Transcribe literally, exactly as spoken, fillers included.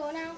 go now?